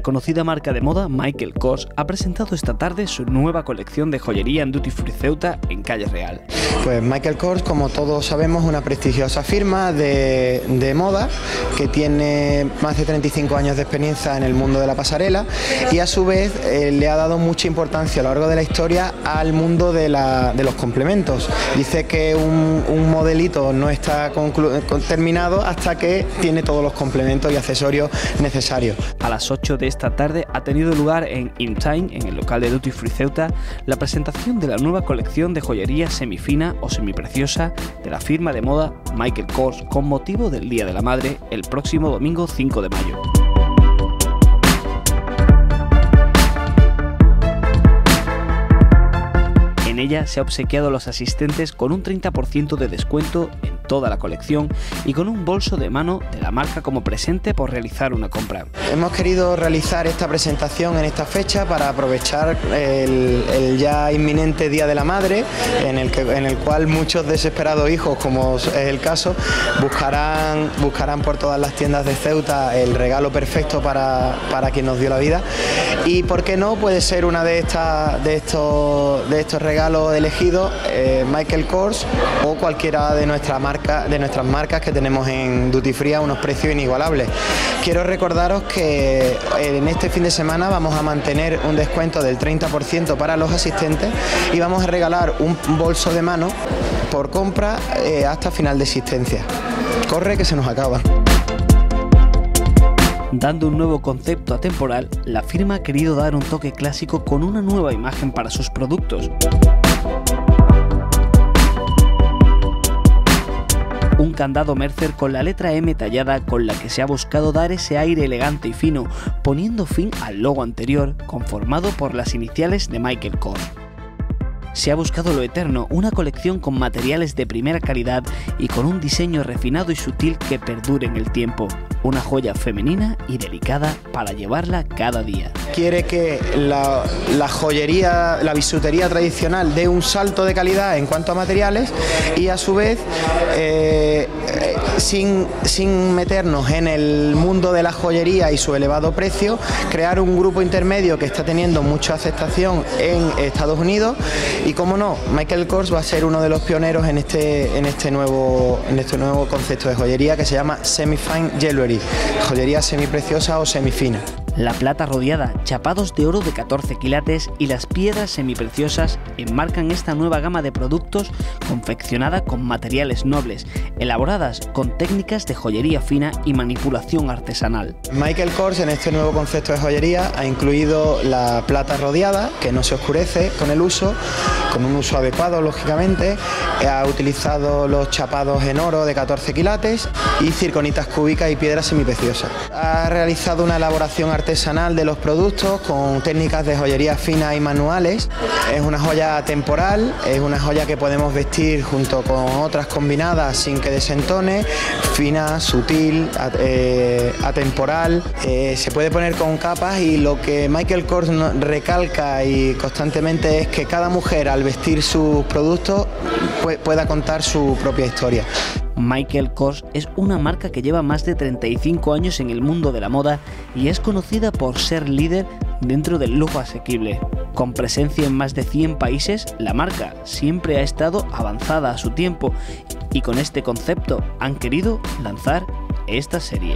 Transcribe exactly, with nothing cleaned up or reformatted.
La conocida marca de moda Michael Kors ha presentado esta tarde su nueva colección de joyería en Duty Free Ceuta, en Calle Real. Pues Michael Kors, como todos sabemos, es una prestigiosa firma de, de moda que tiene más de treinta y cinco años de experiencia en el mundo de la pasarela y a su vez eh, le ha dado mucha importancia a lo largo de la historia al mundo de, la, de los complementos. Dice que un, un modelito no está terminado hasta que tiene todos los complementos y accesorios necesarios. A las ocho de esta tarde ha tenido lugar en In Time, en el local de Duty Free Ceuta, la presentación de la nueva colección de joyería semifina o semipreciosa de la firma de moda Michael Kors, con motivo del Día de la Madre, el próximo domingo cinco de mayo. En ella se ha obsequiado a los asistentes con un treinta por ciento de descuento en toda la colección y con un bolso de mano de la marca como presente por realizar una compra. Hemos querido realizar esta presentación en esta fecha para aprovechar el, el ya inminente Día de la Madre, en el, que, en el cual muchos desesperados hijos, como es el caso, buscarán, buscarán por todas las tiendas de Ceuta el regalo perfecto para, para quien nos dio la vida, y por qué no puede ser una de, estas, de, estos, de estos regalos elegidos eh, Michael Kors o cualquiera de nuestras marcas de nuestras marcas que tenemos en Duty Free a unos precios inigualables. Quiero recordaros que en este fin de semana vamos a mantener un descuento del treinta por ciento para los asistentes y vamos a regalar un bolso de mano por compra eh, hasta final de existencia. Corre que se nos acaba. Dando un nuevo concepto atemporal, la firma ha querido dar un toque clásico con una nueva imagen para sus productos. Un candado Mercer con la letra M tallada, con la que se ha buscado dar ese aire elegante y fino, poniendo fin al logo anterior, conformado por las iniciales de Michael Kors. Se ha buscado lo eterno, una colección con materiales de primera calidad y con un diseño refinado y sutil que perdure en el tiempo. Una joya femenina y delicada para llevarla cada día. Quiere que la, la joyería, la bisutería tradicional dé un salto de calidad en cuanto a materiales y a su vez, eh, eh, sin, sin meternos en el mundo de la joyería y su elevado precio, crear un grupo intermedio que está teniendo mucha aceptación en Estados Unidos. Y cómo no, Michael Kors va a ser uno de los pioneros en este, en este, nuevo, en este nuevo concepto de joyería que se llama semi-fine jewelry, joyería semipreciosa o semifina. La plata rodeada, chapados de oro de catorce quilates y las piedras semipreciosas enmarcan esta nueva gama de productos, confeccionada con materiales nobles, elaboradas con técnicas de joyería fina y manipulación artesanal. Michael Kors, en este nuevo concepto de joyería, ha incluido la plata rodeada, que no se oscurece con el uso, con un uso adecuado lógicamente. Ha utilizado los chapados en oro de catorce quilates y circonitas cúbicas y piedras semipreciosas. Ha realizado una elaboración artesanal de los productos con técnicas de joyería fina y manuales. Es una joya atemporal, es una joya que podemos vestir junto con otras combinadas sin que desentone, fina, sutil, atemporal. Eh, se puede poner con capas, y lo que Michael Kors recalca y constantemente es que cada mujer, al vestir sus productos, pueda contar su propia historia. Michael Kors es una marca que lleva más de treinta y cinco años en el mundo de la moda y es conocida por ser líder dentro del lujo asequible. Con presencia en más de cien países, la marca siempre ha estado avanzada a su tiempo y con este concepto han querido lanzar esta serie.